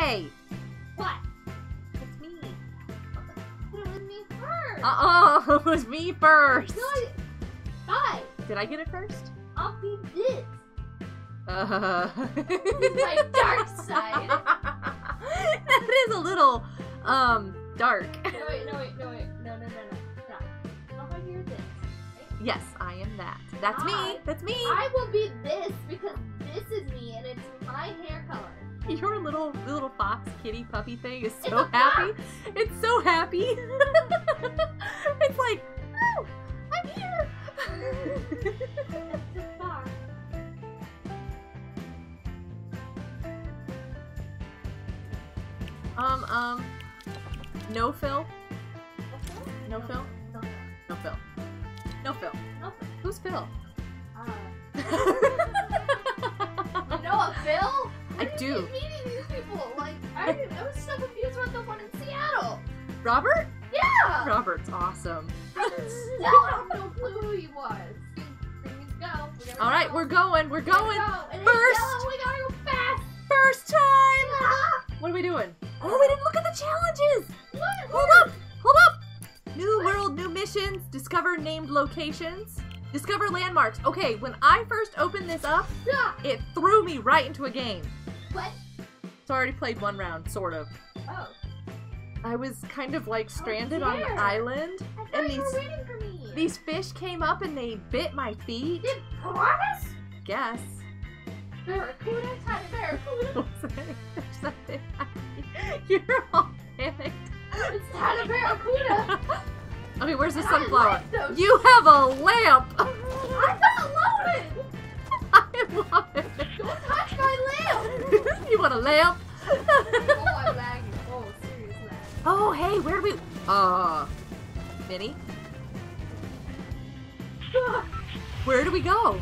Hey! What? It's me. It was me first. Uh-oh, it was me first. Hi. Did I get it first? I'll be this. My dark side. That is a little, dark. No, wait. No. Stop. Oh, you're this, right? Yes, I am that. That's me. That's me. I will be this because this is me and it's my hair color. Your little fox kitty puppy thing is so happy. It's so happy. It's like, oh, I'm here. It's a fox. No Phil. No Phil. No Phil. No Phil. Who's Phil? You know a Phil? I do. Meeting these people, like I was so confused about the one in Seattle. Robert? Yeah. Robert's awesome. I have no clue who he was. Things go. All right, we're going. We're going. First. We gotta go fast. First time. Ah! What are we doing? Oh, we didn't look at the challenges! Hold up! New world, new missions, discover named locations, discover landmarks. Okay, when I first opened this up, it threw me right into a game. What? So I already played one round, sort of. Oh. I was kind of like stranded on an island, and these fish came up and they bit my feet. Did piranhas? Yes. Barracuda? Tiny barracuda? There's something. You're all panicked. It's not a barracuda. Okay, where's the sunflower? You have a lamp. I got loaded. I love it. Don't touch my lamp. You want a lamp? Oh, I'm lagging. Oh, serious lag. Oh, hey, where do we? Minnie. Where do we go?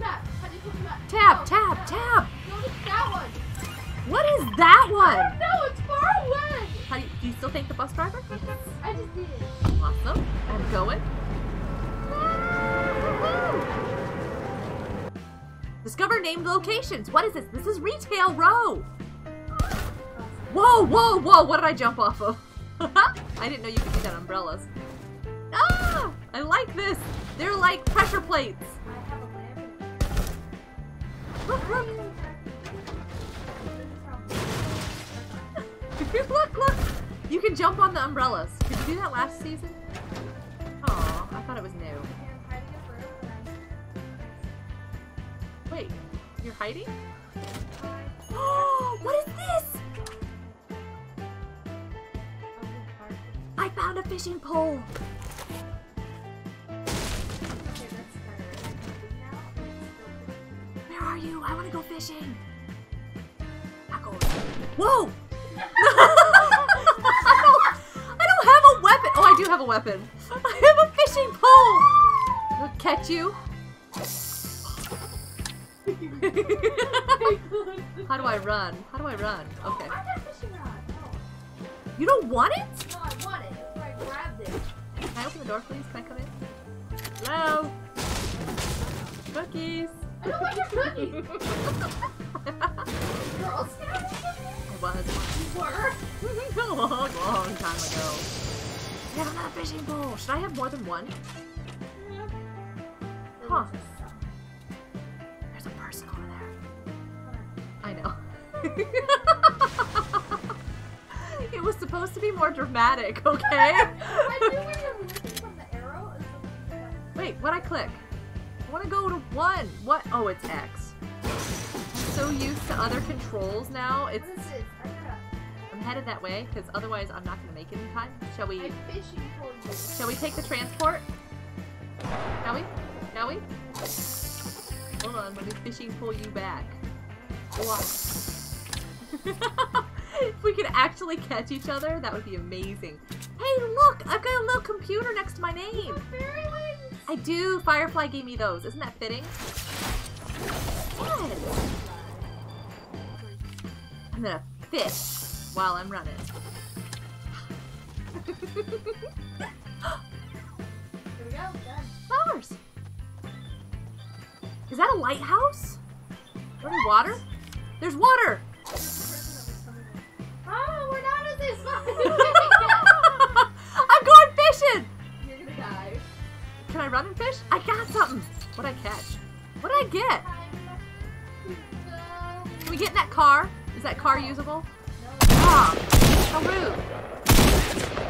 Map. How do you put the map? Tab. No, it's that one. What is that one? I don't know, it's far away! Do you still thank the bus driver? I just did it. Awesome. I'm going. Woo-hoo! Discover named locations. What is this? This is Retail Row. Whoa. What did I jump off of? I didn't know you could do that on umbrellas. Ah! I like this. They're like pressure plates. I have a lamp. Look! You can jump on the umbrellas. Did you do that last season? Aw, I thought it was new. Wait, you're hiding? Oh, what is this? I found a fishing pole! Where are you? I want to go fishing! Whoa! I don't have a weapon. Oh, I do have a weapon. I have a fishing pole. I'll catch you. How do I run? Okay. I got a fishing rod. You don't want it? No, I want it. So I grabbed it. Can I open the door, please? Can I come in? Hello? Cookies. I don't want your cookies. Girl Scouts? Was. You were? A long time ago. I have another fishing pole. Should I have more than one? Yeah. Huh. There's a person over there. I know. It was supposed to be more dramatic, okay? I knew we were looking from the arrow. Wait, what'd I click? I want to go to one. What? Oh, it's X. So used to other controls now. It's. What is this? I'm headed that way because otherwise I'm not gonna make it in time. Shall we? Shall we take the transport? Shall we? Hold on, let me fishing pull you back. Walk. If we could actually catch each other, that would be amazing. Hey, look! I've got a little computer next to my name. Fairy wings. I do. Firefly gave me those. Isn't that fitting? Yes. I'm gonna fish while I'm running. Here we go. Flowers! Is that a lighthouse? What? Water? There's water! I'm going fishing! You're gonna die. Can I run and fish? I got something! What'd I catch? What'd I get? Can we get in that car? Is that car usable? No. Ah! How rude!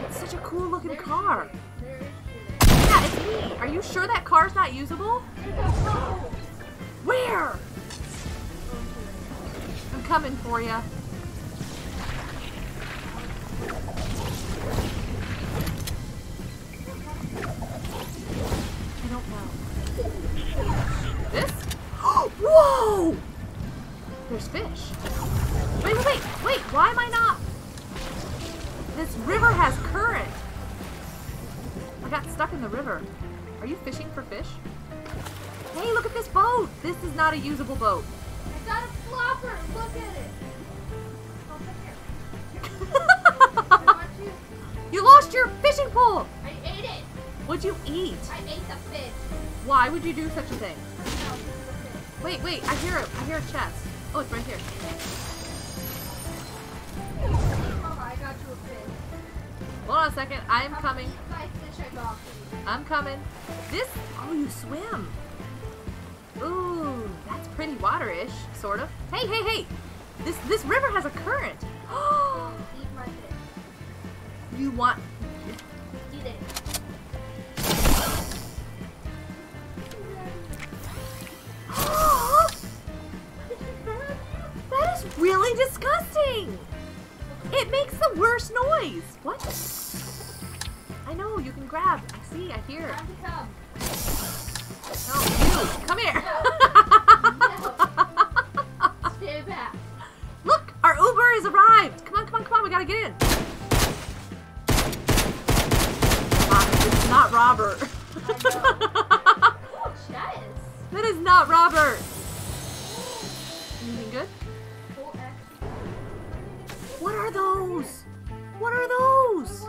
It's such a cool looking car. Yeah, it's me! Are you sure that car's not usable? Where? I'm coming for you. I don't know. This? Whoa! There's fish. Wait, wait, wait, wait! Why am I not? This river has current. I got stuck in the river. Are you fishing for fish? Hey, look at this boat! This is not a usable boat. I got a flopper! Look at it! You lost your fishing pole! I ate it! What'd you eat? I ate the fish. Why would you do such a thing? I don't know, fish. Wait, wait, I hear a chest. Oh, it's right here. I got you a fish. Hold on a second, I am coming. I'm coming. This? Oh, you swim. Ooh, that's pretty water-ish, sort of. Hey, hey, hey! This river has a current. Oh! Eat my fish. You want? Eat it. That is really disgusting. It makes the worst noise. What? I know you can grab. I see. I hear. No, you! Come here! No. Stay back. Look! Our Uber has arrived! Come on, come on, come on, we gotta get in! This is not Robert. I know. Chess. That is not Robert! Anything good? What are those? What are those?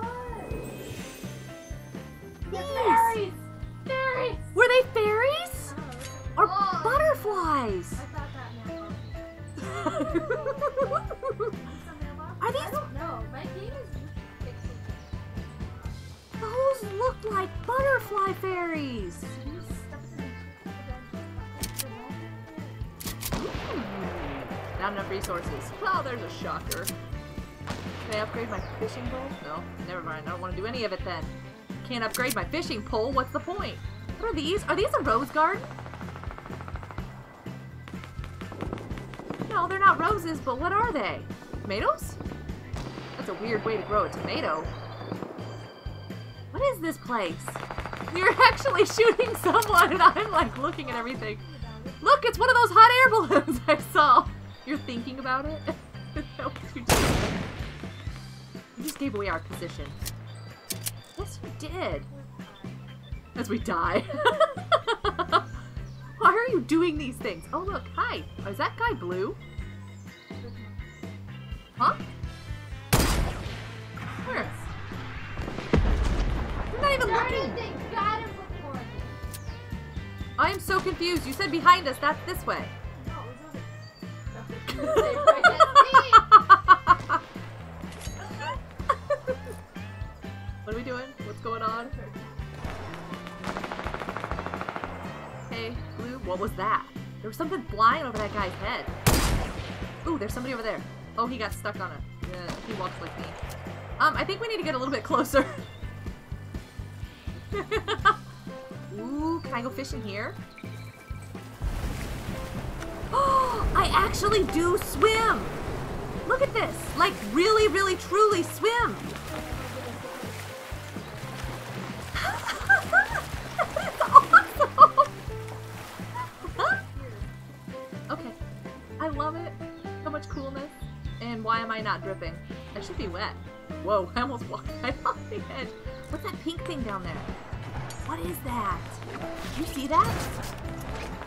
These! Fairies. Were they fairies? Or butterflies? I thought that. Are these? I don't know. My game is. Those look like butterfly fairies. Not enough resources. Oh, there's a shocker. Can I upgrade my fishing pole? No, never mind. I don't want to do any of it then. Can't upgrade my fishing pole, what's the point? What are these? Are these a rose garden? No, they're not roses, but what are they? Tomatoes? That's a weird way to grow a tomato. What is this place? You're actually shooting someone and I'm like looking at everything. Look, it's one of those hot air balloons I saw. You're thinking about it? Is that what you did? You just gave away our position. Yes, you did. As we die. Why are you doing these things? Oh, look. Hi. Oh, is that guy blue? Huh? Where? I'm not even looking. I am so confused. You said behind us. That's this way. What are we doing? What's going on? Hey, Blue, what was that? There was something flying over that guy's head. Ooh, there's somebody over there. Oh, he got stuck on it. Yeah, he walks like me. I think we need to get a little bit closer. Ooh, can I go fishing here? Oh, I actually do swim! Look at this! Like, really, really, truly swim! Why am I not dripping? I should be wet. Whoa, I almost walked right off the edge. What's that pink thing down there? What is that? Do you see that?